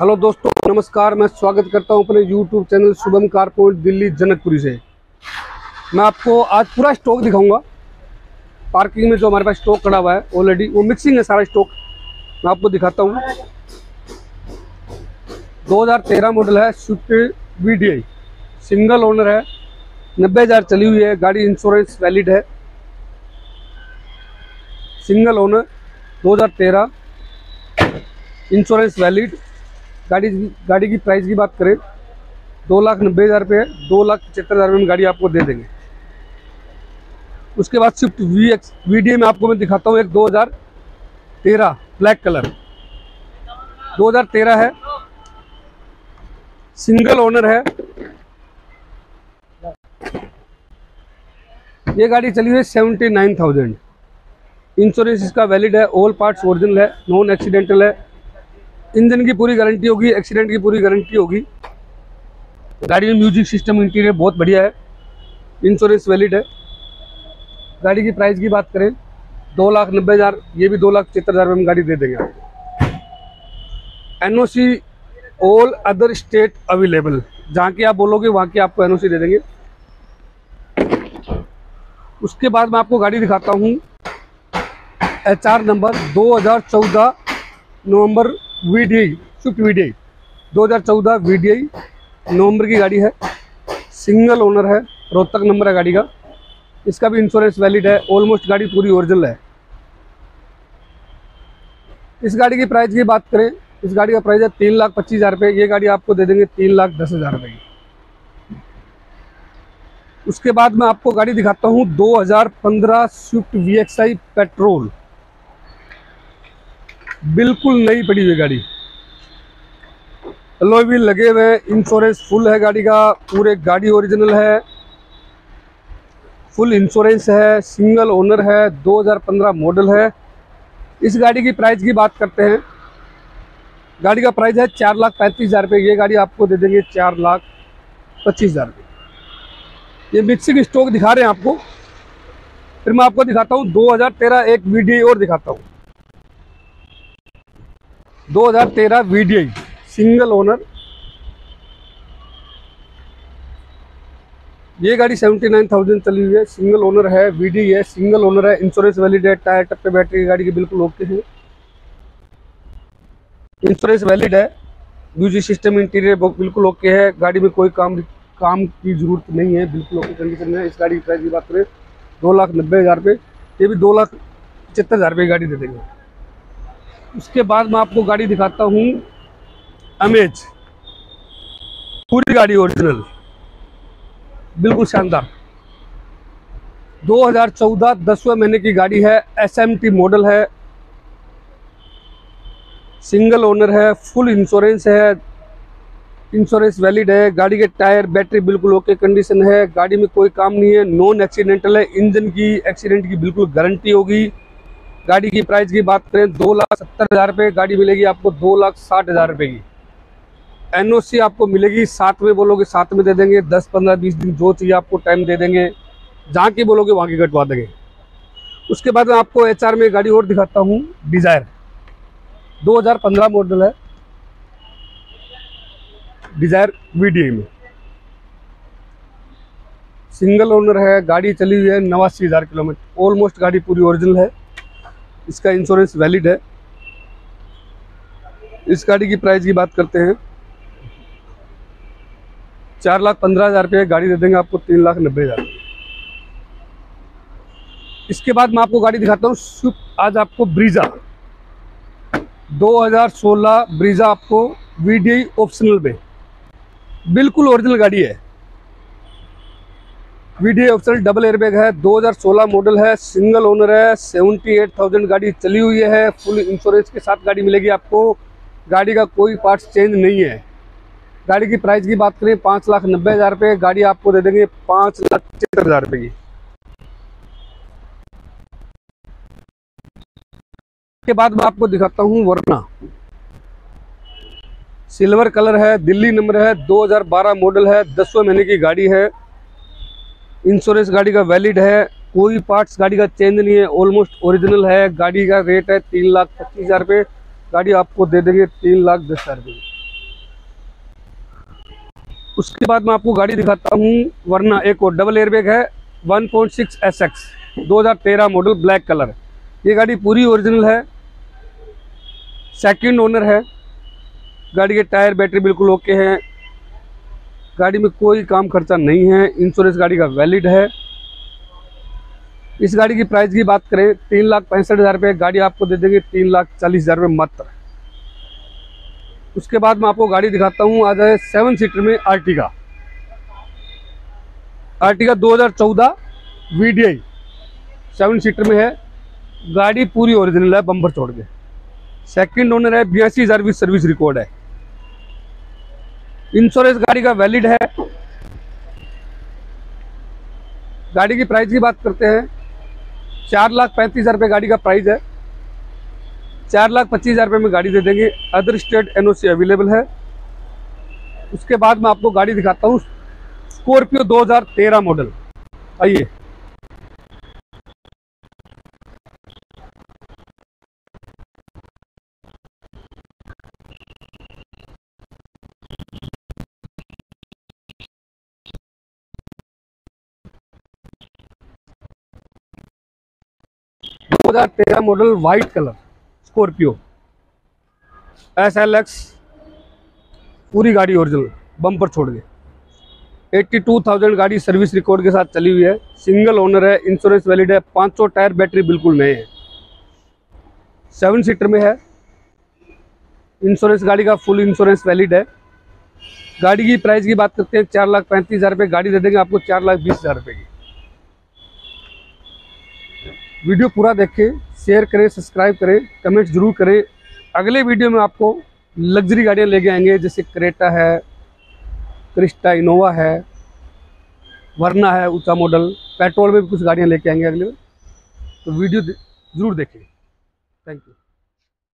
Hello दोस्तों नमस्कार, मैं स्वागत करता हूं अपने YouTube channel Shubham car point Delhi Janakpuri से। मैं आपको आज पूरा स्टॉक दिखाऊंगा। पार्किंग में जो हमारे पास स्टॉक खड़ा हुआ है ऑलरेडी वो मिक्सिंग है, सारा स्टॉक मैं आपको दिखाता हूं। 2013 मॉडल है, स्विफ्ट VDI सिंगल ओनर है, 90,000 चली हुई है गाड़ी, इंश्योरेंस वैलिड है, सिंगल ओनर 2013 इंश्योरेंस वैलिड। गाड़ी की प्राइस की बात करें 2,90,000 रुपये, 2,75,000 रुपये में गाड़ी आपको दे देंगे। उसके बाद स्विफ्ट VDI में आपको मैं दिखाता हूँ एक 2013 ब्लैक कलर, 2013 है, सिंगल ओनर है, ये गाड़ी चली हुई 79,000, इंश्योरेंस इसका वैलिड है, ऑल पार्ट्स ओरिजिनल है, नॉन एक्सीडेंटल है, इंजन की पूरी गारंटी होगी, एक्सीडेंट की पूरी गारंटी होगी। गाड़ी में म्यूजिक सिस्टम, इंटीरियर बहुत बढ़िया है, इंश्योरेंस वैलिड है। गाड़ी की प्राइस की बात करें 2,90,000, ये भी 2,75,000 में गाड़ी दे देंगे आपको। NOC all other state available, जहाँ की आप बोलोगे वहाँ की आपको NOC दे देंगे। उसके बाद मैं आपको गाड़ी दिखाता हूँ HR नंबर 2014 नवम्बर VDI, स्विफ्ट VDI 2014 VDI नवंबर की गाड़ी है, सिंगल ओनर है, रोहतक नंबर है गाड़ी का, इसका भी इंश्योरेंस वैलिड है, ऑलमोस्ट गाड़ी पूरी ओरिजिनल है। इस गाड़ी की प्राइस की बात करें, इस गाड़ी का प्राइस है 3,25,000 रुपये, ये गाड़ी आपको दे देंगे 3,10,000 रुपये की। उसके बाद मैं आपको गाड़ी दिखाता हूँ 2015 स्विफ्ट VXI पेट्रोल, बिल्कुल नई पड़ी हुई गाड़ी, अलॉय व्हील लगे हुए, इंश्योरेंस फुल है गाड़ी का, पूरे गाड़ी ओरिजिनल है, फुल इंश्योरेंस है, सिंगल ओनर है, 2015 मॉडल है। इस गाड़ी की प्राइस की बात करते हैं, गाड़ी का प्राइस है 4,35,000 रुपये, ये गाड़ी आपको दे देंगे 4,25,000 रुपये। ये मिक्सिंग स्टॉक दिखा रहे हैं आपको। फिर मैं आपको दिखाता हूँ 2013 एक VDI और दिखाता हूँ, 2013 VDI सिंगल ओनर, ये गाड़ी 79,000 चली हुई है, सिंगल ओनर है, VDI है, सिंगल ओनर है, इंश्योरेंस वैलिड है, टायर टप्पे बैटरी गाड़ी के बिल्कुल ओके है, इंश्योरेंस वैलिड है, म्यूजिक सिस्टम इंटीरियर बिल्कुल ओके है, गाड़ी में कोई काम की जरूरत नहीं है, बिल्कुल ओके कंडीशन में। इस गाड़ी की प्राइस की बात करें 2,90,000 रुपये, ये भी 2,75,000 रुपये गाड़ी दे देंगे। उसके बाद मैं आपको गाड़ी दिखाता हूँ अमेज, पूरी गाड़ी ओरिजिनल, बिल्कुल शानदार, 2014 10वें महीने की गाड़ी है, SMT मॉडल है, सिंगल ओनर है, फुल इंश्योरेंस है, इंश्योरेंस वैलिड है, गाड़ी के टायर बैटरी बिल्कुल ओके कंडीशन है, गाड़ी में कोई काम नहीं है, नॉन एक्सीडेंटल है, इंजन की एक्सीडेंट की बिल्कुल गारंटी होगी। गाड़ी की प्राइस की बात करें 2,70,000 रुपये, गाड़ी मिलेगी आपको 2,60,000 रुपये की। NOC आपको मिलेगी, साथ में बोलोगे साथ में दे देंगे, 10-15-20 दिन जो चाहिए आपको टाइम दे देंगे, जहाँ की बोलोगे वहाँ की कटवा देंगे। उसके बाद मैं आपको HR में गाड़ी और दिखाता हूँ, डिज़ायर 2015 मॉडल है, डिज़ायर VDI में, सिंगल ओनर है, गाड़ी चली हुई है 89,000 किलोमीटर, ऑलमोस्ट गाड़ी पूरी ओरिजिनल है, इसका इंश्योरेंस वैलिड है। इस गाड़ी की प्राइस की बात करते हैं 4,15,000 रुपये, गाड़ी दे देंगे आपको 3,90,000। इसके बाद मैं आपको गाड़ी दिखाता हूँ स्विफ्ट, आज आपको ब्रीजा 2016 ब्रीजा आपको VDI ऑप्शनल में, बिल्कुल ओरिजिनल गाड़ी है, VDI ऑप्शनल डबल एयरबैग है, 2016 मॉडल है, सिंगल ओनर है, 78,000 गाड़ी चली हुई है, फुल इंश्योरेंस के साथ गाड़ी मिलेगी आपको, गाड़ी का कोई पार्ट्स चेंज नहीं है। गाड़ी की प्राइस की बात करें 5,90,000 रुपये, गाड़ी आपको दे देंगे 5,70,000 रुपये की। इसके बाद मैं आपको दिखाता हूँ वरना, सिल्वर कलर है, दिल्ली नंबर है, 2012 मॉडल है, 10वें महीने की गाड़ी है, इंश्योरेंस गाड़ी का वैलिड है, कोई पार्ट्स गाड़ी का चेंज नहीं है, ऑलमोस्ट ओरिजिनल है, गाड़ी का रेट है 3,25,000 रुपये, गाड़ी आपको दे देंगे 3,10,000 रुपये। उसके बाद मैं आपको गाड़ी दिखाता हूँ वरना एक और डबल एयरबैग है 1.6 SX 2013 मॉडल ब्लैक कलर। ये गाड़ी पूरी ओरिजिनल है, सेकंड ओनर है। गाड़ी के टायर बैटरी बिल्कुल ओके हैं, गाड़ी में कोई काम खर्चा नहीं है, इंश्योरेंस गाड़ी का वैलिड है। इस गाड़ी की प्राइस की बात करें 3,65,000 रुपये, गाड़ी आपको दे देंगे 3,40,000 रुपये मात्र। उसके बाद मैं आपको गाड़ी दिखाता हूँ, आ जाए 7 सीटर में आर्टिका। आर्टिका 2014 VDI 7 सीटर में है, गाड़ी पूरी ओरिजिनल है बम्पर छोड़ के, सेकंड ओनर है, 82,000 की सर्विस रिकॉर्ड है, इंश्योरेंस गाड़ी का वैलिड है। गाड़ी की प्राइस की बात करते हैं 4,35,000 रुपये गाड़ी का प्राइस है, 4,25,000 रुपये में गाड़ी दे देंगे। अदर स्टेट NOC अवेलेबल है। उसके बाद मैं आपको गाड़ी दिखाता हूँ स्कॉर्पियो 2013 मॉडल। आइए तेरा model white colour Scorpio SLX, पूरी गाड़ी ओरिजिनल बम्पर छोड़ के, 82,000 गाड़ी सर्विस रिकॉर्ड के साथ चली हुई है, सिंगल ओनर है, इंश्योरेंस वैलिड है, 500 टायर बैटरी बिल्कुल नए हैं, 7 सीटर में है, इंश्योरेंस गाड़ी का फुल इंश्योरेंस वैलिड है। गाड़ी की प्राइस की बात करते हैं 4,35,000 रुपये, गाड़ी दे देंगे आपको 4,20,000 रुपये की। वीडियो पूरा देखें, शेयर करें, सब्सक्राइब करें, कमेंट जरूर करें। अगले वीडियो में आपको लग्जरी गाड़ियाँ लेके आएंगे, जैसे क्रेटा है, क्रिस्टा, इनोवा है, वरना है ऊंचा मॉडल, पेट्रोल में भी कुछ गाड़ियाँ लेके आएंगे अगले। तो वीडियो जरूर देखें। Thank you.